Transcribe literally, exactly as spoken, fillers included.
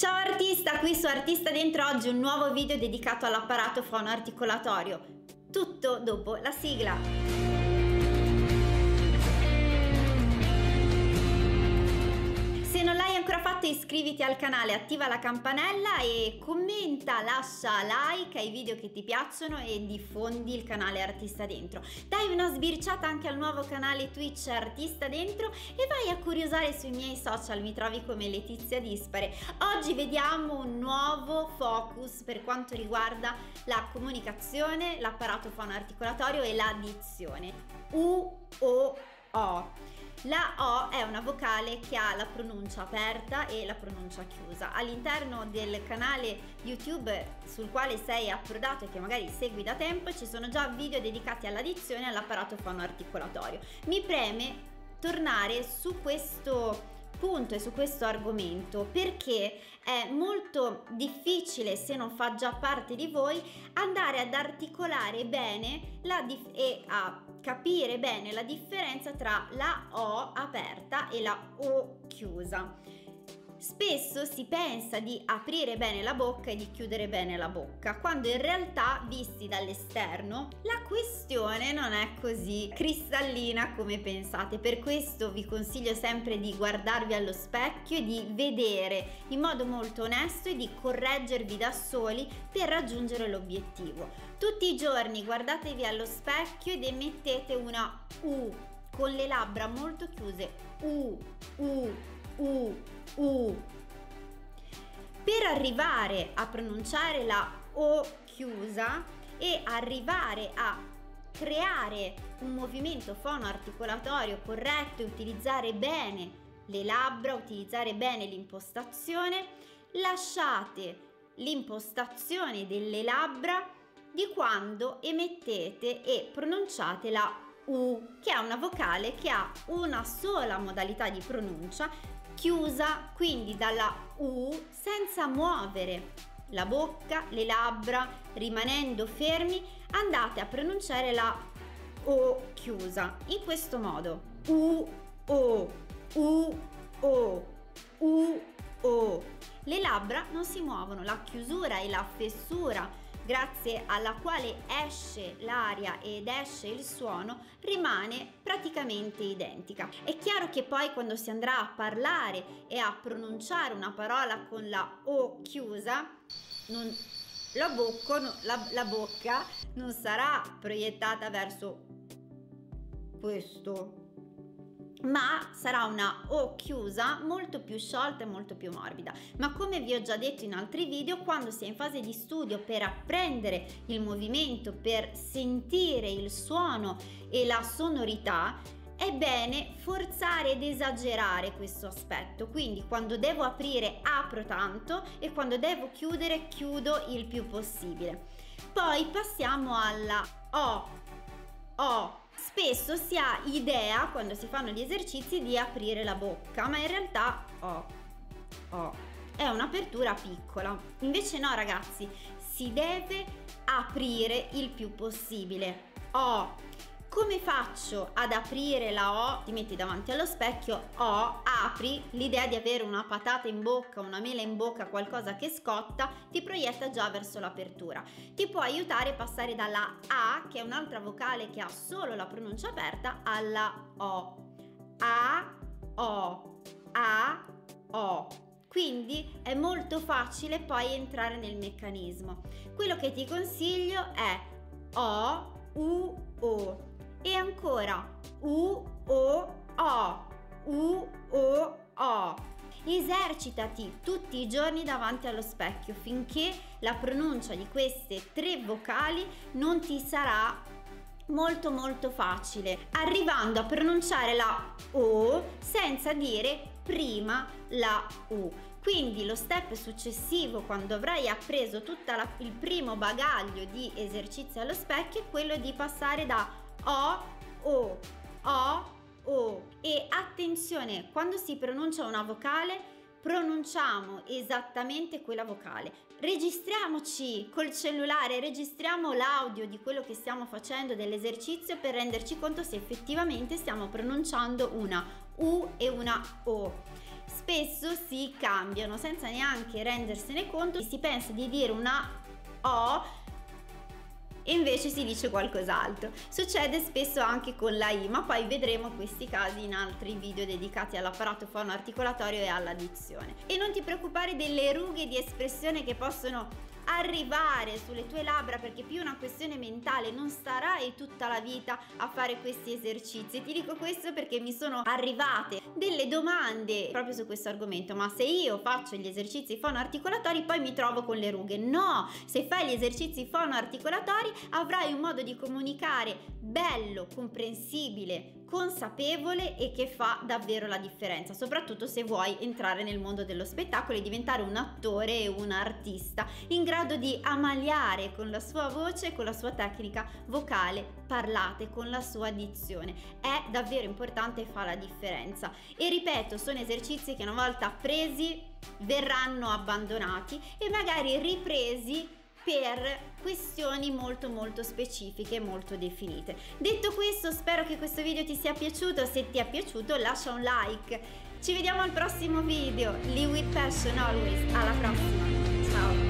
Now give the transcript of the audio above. Ciao artista, qui su Artista Dentro, oggi un nuovo video dedicato all'apparato fonoarticolatorio. Tutto dopo la sigla. Se non l'hai ancora fatto, iscriviti al canale, attiva la campanella e commenta, lascia like ai video che ti piacciono e diffondi il canale Artista Dentro. Dai una sbirciata anche al nuovo canale Twitch Artista Dentro e vai a curiosare sui miei social, mi trovi come Letizia Dispare. Oggi vediamo un nuovo focus per quanto riguarda la comunicazione, l'apparato fonoarticolatorio e la dizione. U, O, O. La O è una vocale che ha la pronuncia aperta e la pronuncia chiusa. All'interno del canale YouTube sul quale sei approdato e che magari segui da tempo ci sono già video dedicati alla dizione e all'apparato fonoarticolatorio. Mi preme tornare su questo punto e su questo argomento perché è molto difficile, se non fa già parte di voi, andare ad articolare bene la e a capire bene la differenza tra la O aperta e la O chiusa. Spesso si pensa di aprire bene la bocca e di chiudere bene la bocca, quando in realtà, visti dall'esterno, la questione non è così cristallina come pensate. Per questo vi consiglio sempre di guardarvi allo specchio e di vedere in modo molto onesto e di correggervi da soli per raggiungere l'obiettivo. Tutti i giorni guardatevi allo specchio ed emettete una U con le labbra molto chiuse. U, U, U. U. Per arrivare a pronunciare la O chiusa e arrivare a creare un movimento fonoarticolatorio corretto e utilizzare bene le labbra, utilizzare bene l'impostazione, lasciate l'impostazione delle labbra di quando emettete e pronunciate la U, che è una vocale che ha una sola modalità di pronuncia chiusa, quindi dalla U senza muovere la bocca, le labbra, rimanendo fermi andate a pronunciare la O chiusa in questo modo: U, O, U, O, U, O. Le labbra non si muovono, la chiusura e la fessura grazie alla quale esce l'aria ed esce il suono rimane praticamente identica. È chiaro che poi quando si andrà a parlare e a pronunciare una parola con la O chiusa, non, la, bocca, la, la bocca non sarà proiettata verso questo, ma sarà una O chiusa molto più sciolta e molto più morbida. Ma come vi ho già detto in altri video, quando si è in fase di studio per apprendere il movimento, per sentire il suono e la sonorità, è bene forzare ed esagerare questo aspetto. Quindi quando devo aprire apro tanto e quando devo chiudere chiudo il più possibile. Poi passiamo alla O. O. Spesso si ha idea, quando si fanno gli esercizi, di aprire la bocca, ma in realtà oh, oh, è un'apertura piccola. Invece no ragazzi, si deve aprire il più possibile. Oh, come faccio ad aprire la O? Ti metti davanti allo specchio, O, apri, l'idea di avere una patata in bocca, una mela in bocca, qualcosa che scotta, ti proietta già verso l'apertura. Ti può aiutare a passare dalla A, che è un'altra vocale che ha solo la pronuncia aperta, alla O. A, O, A, O. Quindi è molto facile poi entrare nel meccanismo. Quello che ti consiglio è O, U, O. E ancora U, O, O, U, O, O. Esercitati tutti i giorni davanti allo specchio finché la pronuncia di queste tre vocali non ti sarà molto molto facile, arrivando a pronunciare la O senza dire prima la U. Quindi lo step successivo, quando avrai appreso tutto il primo bagaglio di esercizi allo specchio, è quello di passare da O, O, O, O. E attenzione, quando si pronuncia una vocale pronunciamo esattamente quella vocale, registriamoci col cellulare, registriamo l'audio di quello che stiamo facendo, dell'esercizio, per renderci conto se effettivamente stiamo pronunciando una U e una O. spesso si cambiano senza neanche rendersene conto. Si pensa di dire una O e invece si dice qualcos'altro. Succede spesso anche con la I, ma poi vedremo questi casi in altri video dedicati all'apparato fonoarticolatorio e alla dizione. E non ti preoccupare delle rughe di espressione che possono arrivare sulle tue labbra, perché è più una questione mentale, non starai tutta la vita a fare questi esercizi. Ti dico questo perché mi sono arrivate delle domande proprio su questo argomento: ma se io faccio gli esercizi fonoarticolatori poi mi trovo con le rughe? No, se fai gli esercizi fonoarticolatori avrai un modo di comunicare bello, comprensibile, consapevole e che fa davvero la differenza, soprattutto se vuoi entrare nel mondo dello spettacolo e diventare un attore e un artista in grado di ammaliare con la sua voce, con la sua tecnica vocale parlate, con la sua dizione. È davvero importante e fa la differenza. E ripeto, sono esercizi che una volta presi verranno abbandonati e magari ripresi per questioni molto molto specifiche, molto definite. Detto questo, spero che questo video ti sia piaciuto. Se ti è piaciuto lascia un like. Ci vediamo al prossimo video. Live with passion always. Alla prossima. Ciao.